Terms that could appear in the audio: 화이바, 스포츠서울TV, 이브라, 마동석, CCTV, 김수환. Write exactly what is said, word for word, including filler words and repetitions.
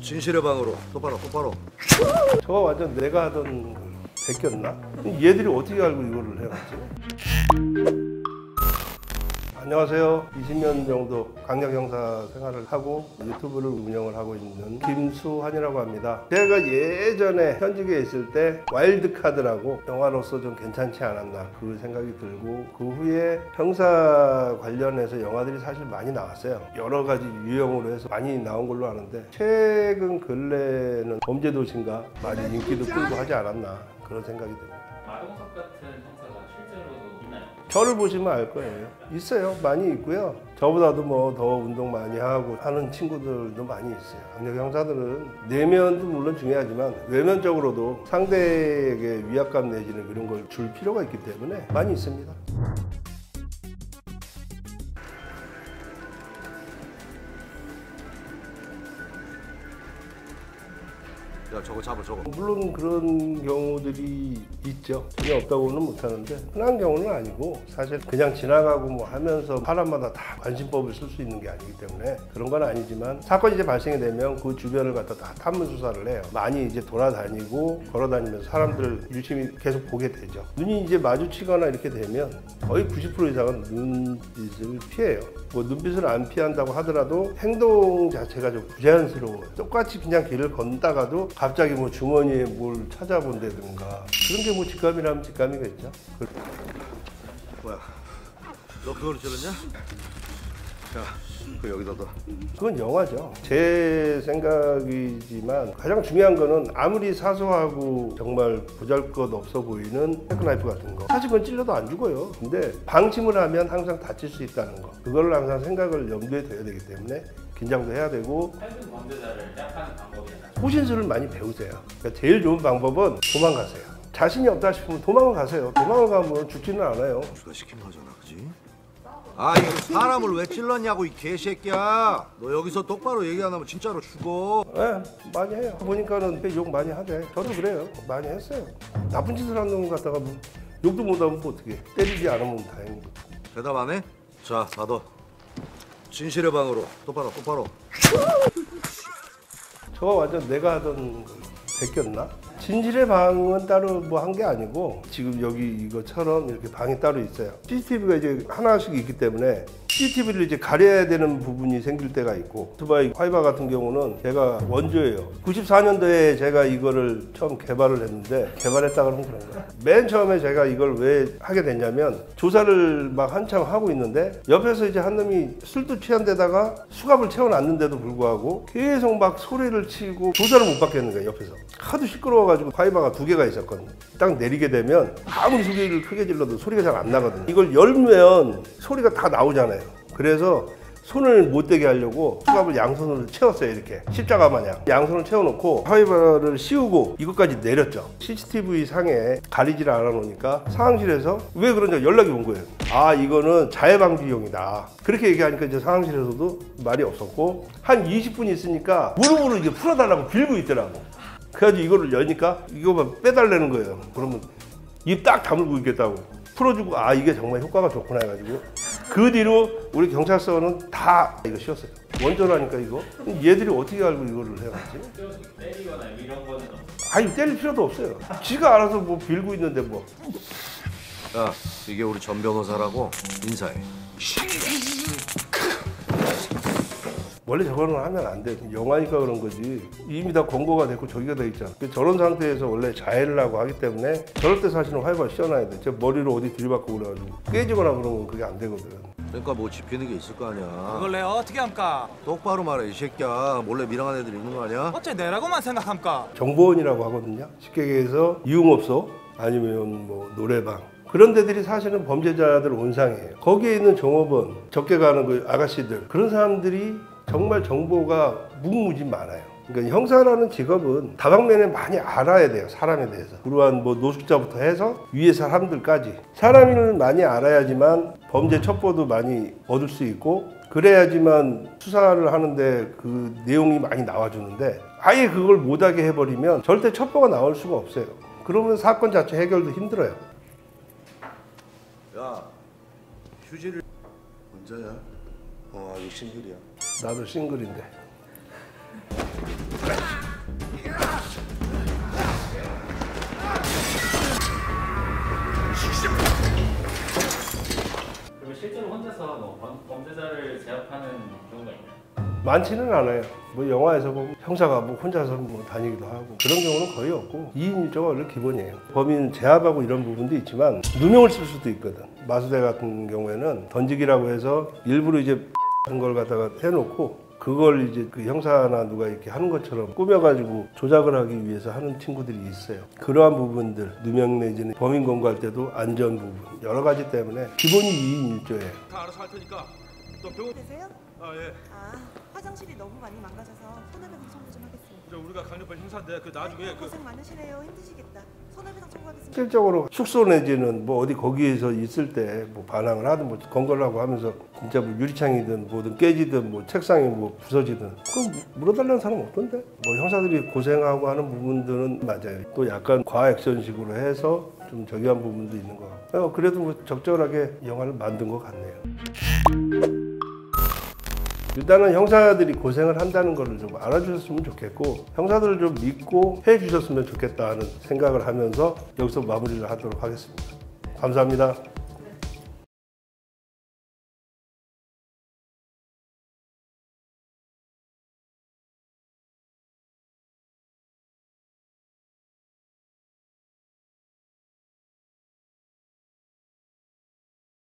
진실의 방으로. 똑바로 똑바로. 저거 완전 내가 하던 베꼈나? 얘들이 어떻게 알고 이거를 해놨지? 안녕하세요. 이십 년 정도 강력형사 생활을 하고 유튜브를 운영을 하고 있는 김수환이라고 합니다. 제가 예전에 현직에 있을 때 와일드카드라고 영화로서 좀 괜찮지 않았나 그 생각이 들고, 그 후에 형사 관련해서 영화들이 사실 많이 나왔어요. 여러 가지 유형으로 해서 많이 나온 걸로 아는데, 최근 근래는 범죄도시인가 많이 인기도 끌고 하지 않았나 그런 생각이 듭니다. 마동석 같은 형사가 실제로 있나요? 저를 보시면 알 거예요. 있어요. 많이 있고요. 저보다도 뭐 더 운동 많이 하고 하는 친구들도 많이 있어요. 강력 형사들은 내면도 물론 중요하지만 외면적으로도 상대에게 위압감 내지는 그런 걸 줄 필요가 있기 때문에 많이 있습니다. 야, 저거 잡아, 저거. 물론 그런 경우들이 있죠. 전혀 없다고는 못하는데 흔한 경우는 아니고, 사실 그냥 지나가고 뭐 하면서 사람마다 다 관심법을 쓸 수 있는 게 아니기 때문에 그런 건 아니지만, 사건이 이제 발생이 되면 그 주변을 갖다 다 탐문 수사를 해요. 많이 이제 돌아다니고 걸어다니면서 사람들을 유심히 계속 보게 되죠. 눈이 이제 마주치거나 이렇게 되면 거의 구십 퍼센트 이상은 눈빛을 피해요. 뭐 눈빛을 안 피한다고 하더라도 행동 자체가 좀 부자연스러워요. 똑같이 그냥 길을 걷다가도 갑자기 뭐 주머니에 뭘 찾아본다든가 그런 게 뭐 직감이라면 직감이겠죠. 뭐야, 너 그걸 들었냐? 자, 그 여기다 둬. 그건 영화죠. 제 생각이지만 가장 중요한 거는, 아무리 사소하고 정말 보잘것 없어 보이는 테크나이프 같은 거 사실 그건 찔러도 안 죽어요. 근데 방침을 하면 항상 다칠 수 있다는 거, 그걸 항상 생각을 염두에 둬야 되기 때문에 긴장도 해야 되고. 살인 범죄자를 약하는 방법이 있나요? 호신술을 많이 배우세요. 그러니까 제일 좋은 방법은 도망가세요. 자신이 없다 싶으면 도망을 가세요. 도망을 가면 죽지는 않아요. 누가 시킨 거잖아, 그지? 아, 이거 사람을 왜 찔렀냐고 이 개새끼야. 너 여기서 똑바로 얘기 안 하면 진짜로 죽어. 네, 많이 해요. 보니까는 욕 많이 하대. 저도 그래요. 많이 했어요. 나쁜 짓을 하는 놈 갖다가 욕도 못 하면 어떻게 해. 때리지 않으면 다행이고. 대답 안 해? 자, 받아. 진실의 방으로. 똑바로 똑바로. 저거 완전 내가 하던 베꼈나? 진실의 방은 따로 뭐 한 게 아니고, 지금 여기 이거처럼 이렇게 방이 따로 있어요. 씨씨티비가 이제 하나씩 있기 때문에 씨씨티비를 이제 가려야 되는 부분이 생길 때가 있고, 두바이 화이바 같은 경우는 제가 원조예요. 구십사 년도에 제가 이거를 처음 개발을 했는데, 개발했다고 하면 그런 거야. 맨 처음에 제가 이걸 왜 하게 됐냐면, 조사를 막 한참 하고 있는데 옆에서 이제 한 놈이 술도 취한 데다가 수갑을 채워놨는데도 불구하고 계속 막 소리를 치고 조사를 못 받겠는 거야. 옆에서 하도 시끄러워가지고. 화이바가 두 개가 있었거든요. 딱 내리게 되면 아무리 소리를 크게 질러도 소리가 잘 안 나거든요. 이걸 열면 소리가 다 나오잖아요. 그래서 손을 못 대게 하려고 수갑을 양손으로 채웠어요. 이렇게 십자가 마냥 양손을 채워놓고 화이바를 씌우고 이것까지 내렸죠. 씨씨티비 상에 가리지를 않아 놓으니까 상황실에서 왜 그런지 연락이 온 거예요. 아, 이거는 자해방지용이다. 그렇게 얘기하니까 이제 상황실에서도 말이 없었고, 한 이십 분 있으니까 무릎으로 이제 풀어달라고 빌고 있더라고. 그래가지고 이거를 여니까 이거만 빼달라는 거예요. 그러면 입 딱 다물고 있겠다고 풀어주고, 아, 이게 정말 효과가 좋구나 해가지고 그 뒤로 우리 경찰서는 다 이거 씌웠어요. 원조라니까 이거. 얘들이 어떻게 알고 이거를 해놨지? 때리거나 이런 거는 없어요? 아니, 때릴 필요도 없어요. 지가 알아서 뭐 빌고 있는데 뭐. 야, 이게 우리 전 변호사라고 인사해. 원래 저거는 하면 안 돼. 영화니까 그런 거지. 이미 다 권고가 됐고 저기가 돼 있잖아. 저런 상태에서 원래 자해를 하고 하기 때문에 저럴 때 사실은 화이바를 씌워놔야 돼. 저 머리로 어디 들이받고 그래가지고 깨지거나 그런 건 그게 안 되거든. 그러니까 뭐 지피는 게 있을 거 아니야. 그걸 내가 어떻게 합니까? 똑바로 말해, 이 새끼야. 몰래 밀항한 애들이 있는 거 아니야? 어째 내라고만 생각합니까? 정보원이라고 하거든요. 쉽게 얘기해서 이용업소 아니면 뭐 노래방, 그런 데들이 사실은 범죄자들 온상이에요. 거기에 있는 종업원, 적게 가는 그 아가씨들, 그런 사람들이 정말 정보가 무궁무진 많아요. 그러니까 형사라는 직업은 다방면에 많이 알아야 돼요. 사람에 대해서. 그러한 뭐 노숙자부터 해서 위의 사람들까지. 사람을 많이 알아야지만 범죄 첩보도 많이 얻을 수 있고, 그래야지만 수사를 하는데 그 내용이 많이 나와주는데, 아예 그걸 못하게 해버리면 절대 첩보가 나올 수가 없어요. 그러면 사건 자체 해결도 힘들어요. 야, 휴지를 언제야? 어, 아직 싱글이야. 나도 싱글인데. 하면서 뭐 범죄자를 제압하는 경우가 있나요? 많지는 않아요. 뭐 영화에서 보면 형사가 뭐 혼자서 뭐 다니기도 하고 그런 경우는 거의 없고 이인 일조가 원래 기본이에요. 범인 제압하고 이런 부분도 있지만 누명을 쓸 수도 있거든. 마수대 같은 경우에는 던지기라고 해서 일부러 이제 같은 걸 갖다가 해놓고 그걸 이제 그 형사나 누가 이렇게 하는 것처럼 꾸며가지고 조작을 하기 위해서 하는 친구들이 있어요. 그러한 부분들, 누명 내지는 범인 검거할 때도 안전 부분, 여러 가지 때문에 기본이 이인 일조예요. 다 알아서 할 테니까 너 병원 계세요? 아, 예. 아, 화장실이 너무 많이 망가져서 손해배상 청구 좀 하겠습니다. 우리가 강력반 행사인데 그 나중에 아이고, 고생 그... 많으시네요. 힘드시겠다. 손해배상 청구하겠습니다. 실질적으로 숙소 내지는 뭐 어디 거기에서 있을 때 뭐 반항을 하든 뭐 건거라고 하면서 진짜 뭐 유리창이든 뭐든 깨지든 뭐 책상이 뭐 부서지든 그건 물어달라는 사람 없던데. 뭐 형사들이 고생하고 하는 부분들은 맞아요. 또 약간 과액션식으로 해서 좀 저기한 부분도 있는 것 같고 그래도 뭐 적절하게 영화를 만든 것 같네요. 일단은 형사들이 고생을 한다는 것을 좀 알아주셨으면 좋겠고 형사들을 좀 믿고 해주셨으면 좋겠다는 생각을 하면서 여기서 마무리를 하도록 하겠습니다. 감사합니다.